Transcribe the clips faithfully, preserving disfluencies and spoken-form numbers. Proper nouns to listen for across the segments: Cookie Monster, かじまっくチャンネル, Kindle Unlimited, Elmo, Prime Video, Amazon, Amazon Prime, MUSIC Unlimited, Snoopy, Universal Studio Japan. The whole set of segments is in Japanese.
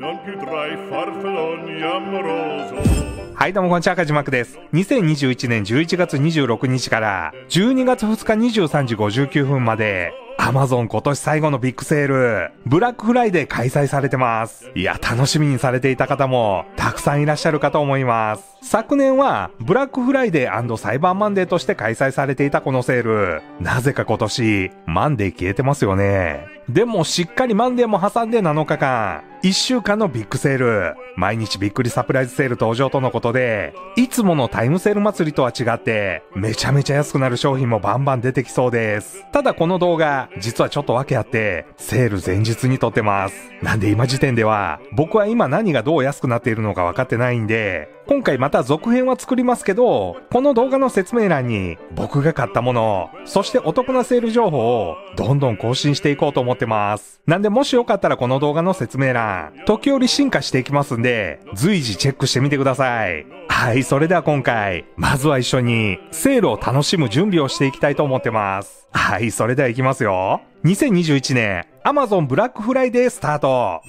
はいどうもこんにちは、赤字幕です。にせんにじゅういちねんじゅういちがつにじゅうろくにちからじゅうにがつふつかにじゅうさんじごじゅうきゅうふんまで アマゾン 今年最後のビッグセール、ブラックフライデー開催されてます。いや、楽しみにされていた方もたくさんいらっしゃるかと思います。昨年はブラックフライデー&サイバーマンデーとして開催されていたこのセール、なぜか今年マンデー消えてますよね。でもしっかりマンデーも挟んでなのかかん、いっしゅうかんのビッグセール、毎日びっくりサプライズセール登場とのことで、いつものタイムセール祭りとは違ってめちゃめちゃ安くなる商品もバンバン出てきそうです。ただこの動画実はちょっと訳あって、セール前日に撮ってます。なんで今時点では僕は今何がどう安くなっているのか分かってないんで、今回また続編は作りますけど、この動画の説明欄に僕が買ったもの、そしてお得なセール情報をどんどん更新していこうと思ってます。なんでもしよかったらこの動画の説明欄、時折進化していきますんで、随時チェックしてみてください。はい、それでは今回、まずは一緒にセールを楽しむ準備をしていきたいと思ってます。はい、それでは行きますよ。にせんにじゅういちねん、アマゾン ブラックフライデースタート。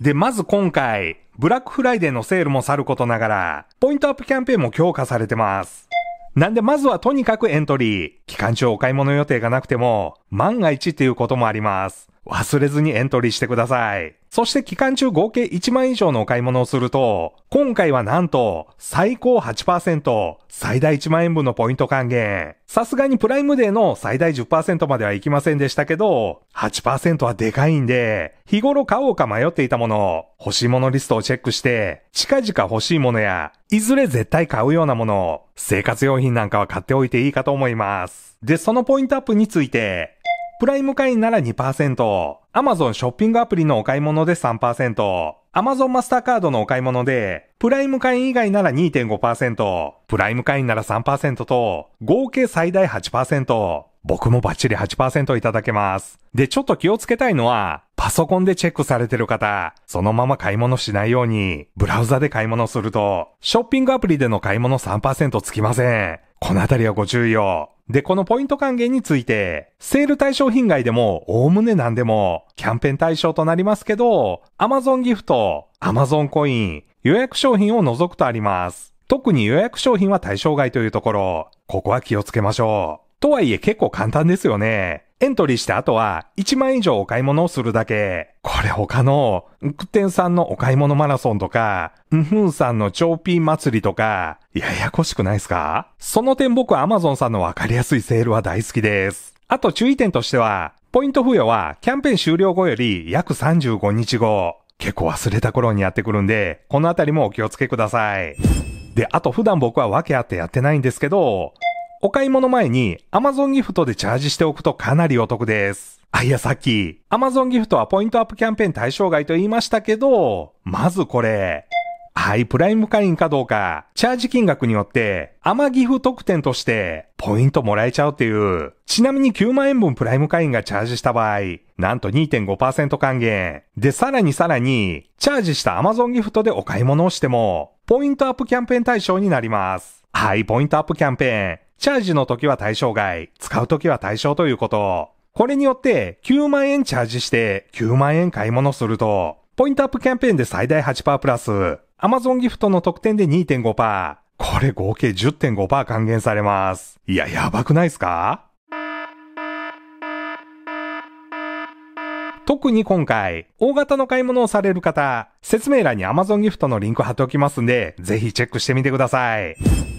で、まず今回、ブラックフライデーのセールもさることながら、ポイントアップキャンペーンも強化されてます。なんでまずはとにかくエントリー。期間中お買い物予定がなくても、万が一っていうこともあります。忘れずにエントリーしてください。そして期間中合計いちまん以上のお買い物をすると、今回はなんと、最高 はちパーセント、最大いちまんえん分のポイント還元。さすがにプライムデーの最大 じゅっパーセント まではいきませんでしたけど、はちパーセント はでかいんで、日頃買おうか迷っていたもの、欲しいものリストをチェックして、近々欲しいものや、いずれ絶対買うようなもの、生活用品なんかは買っておいていいかと思います。で、そのポイントアップについて、プライム会員なら にパーセント、アマゾン ショッピングアプリのお買い物で さんパーセント、アマゾン マスターカードのお買い物で、プライム会員以外なら にてんごパーセント、プライム会員なら さんパーセント と、合計最大 はちパーセント、僕もバッチリ はちパーセント いただけます。で、ちょっと気をつけたいのは、パソコンでチェックされてる方、そのまま買い物しないように、ブラウザで買い物すると、ショッピングアプリでの買い物 さんパーセント つきません。このあたりはご注意を。で、このポイント還元について、セール対象品外でも、おおむね何でも、キャンペーン対象となりますけど、アマゾン ギフト、アマゾン コイン、予約商品を除くとあります。特に予約商品は対象外というところ、ここは気をつけましょう。とはいえ結構簡単ですよね。エントリーしてあとはいちまん以上お買い物をするだけ。これ他の、うくてんさんのお買い物マラソンとか、うふんさんのチョーピー祭りとか、ややこしくないですか？その点僕は アマゾン さんのわかりやすいセールは大好きです。あと注意点としては、ポイント付与はキャンペーン終了後より約さんじゅうごにちご、結構忘れた頃にやってくるんで、このあたりもお気をつけください。で、あと普段僕は訳あってやってないんですけど、お買い物前に アマゾン ギフトでチャージしておくとかなりお得です。あ、いやさっき アマゾン ギフトはポイントアップキャンペーン対象外と言いましたけど、まずこれ。はい、プライム会員かどうか、チャージ金額によって、アマギフ特典としてポイントもらえちゃうっていう。ちなみにきゅうまんえん分プライム会員がチャージした場合、なんと にてんごパーセント 還元。で、さらにさらに、チャージした アマゾン ギフトでお買い物をしても、ポイントアップキャンペーン対象になります。はい、ポイントアップキャンペーン。チャージの時は対象外、使う時は対象ということ。これによってきゅうまんえんチャージしてきゅうまんえん買い物すると、ポイントアップキャンペーンで最大 はちパーセント プラス、アマゾン ギフトの特典で にてんごパーセント、これ合計 じゅってんごパーセント 還元されます。いや、やばくないですか？特に今回、大型の買い物をされる方、説明欄に アマゾン ギフトのリンク貼っておきますんで、ぜひチェックしてみてください。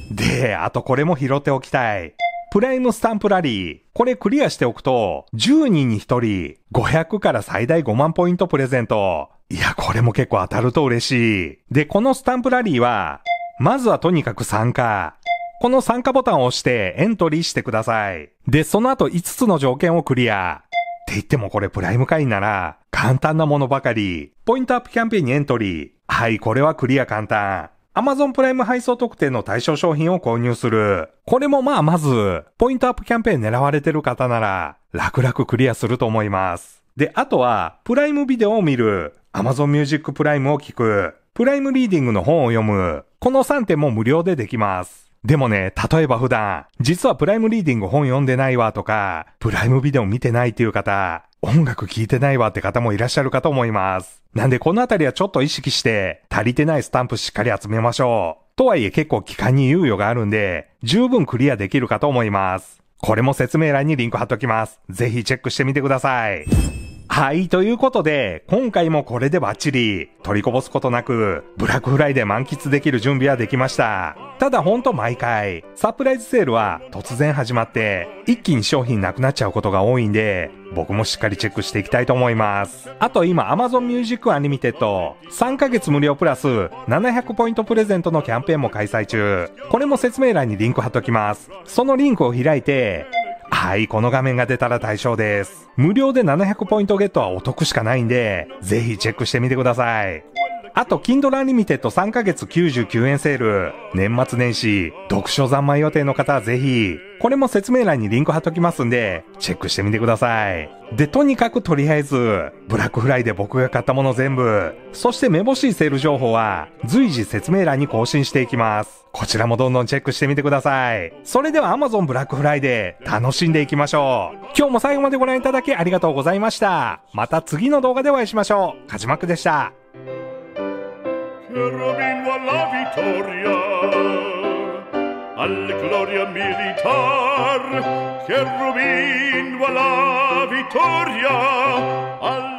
で、あとこれも拾っておきたい。プライムスタンプラリー。これクリアしておくと、じゅうにんにひとり、ごひゃくから最大ごまんポイントプレゼント。いや、これも結構当たると嬉しい。で、このスタンプラリーは、まずはとにかく参加。この参加ボタンを押してエントリーしてください。で、その後いつつの条件をクリア。って言ってもこれプライム会員なら、簡単なものばかり。ポイントアップキャンペーンにエントリー。はい、これはクリア簡単。アマゾン プライム配送特典の対象商品を購入する。これもまあまず、ポイントアップキャンペーン狙われてる方なら、楽々クリアすると思います。で、あとは、プライムビデオを見る。アマゾン ミュージック プライムを聞く。プライムリーディングの本を読む。このさんてんも無料でできます。でもね、例えば普段、実はプライムリーディング本読んでないわとか、プライムビデオ見てないっていう方、音楽聴いてないわって方もいらっしゃるかと思います。なんでこのあたりはちょっと意識して、足りてないスタンプしっかり集めましょう。とはいえ結構期間に猶予があるんで、十分クリアできるかと思います。これも説明欄にリンク貼っときます。ぜひチェックしてみてください。はい、ということで、今回もこれでバッチリ、取りこぼすことなく、ブラックフライデー満喫できる準備はできました。ただほんと毎回、サプライズセールは突然始まって、一気に商品なくなっちゃうことが多いんで、僕もしっかりチェックしていきたいと思います。あと今 Amazon Music Unlimited さんかげつ無料プラスななひゃくポイントプレゼントのキャンペーンも開催中。これも説明欄にリンク貼っときます。そのリンクを開いて、はい、この画面が出たら対象です。無料でななひゃくポイントゲットはお得しかないんで、ぜひチェックしてみてください。あと、Kindle Unlimited さんかげつきゅうじゅうきゅうえんセール。年末年始、読書三昧予定の方はぜひ、これも説明欄にリンク貼っときますんで、チェックしてみてください。で、とにかくとりあえず、ブラックフライで僕が買ったもの全部、そしてめぼしいセール情報は、随時説明欄に更新していきます。こちらもどんどんチェックしてみてください。それでは Amazon ブラックフライで楽しんでいきましょう。今日も最後までご覧いただきありがとうございました。また次の動画でお会いしましょう。かじまくでした。Robino alla vittoria, alla gloria militar. Che Robino alla vittoria, alla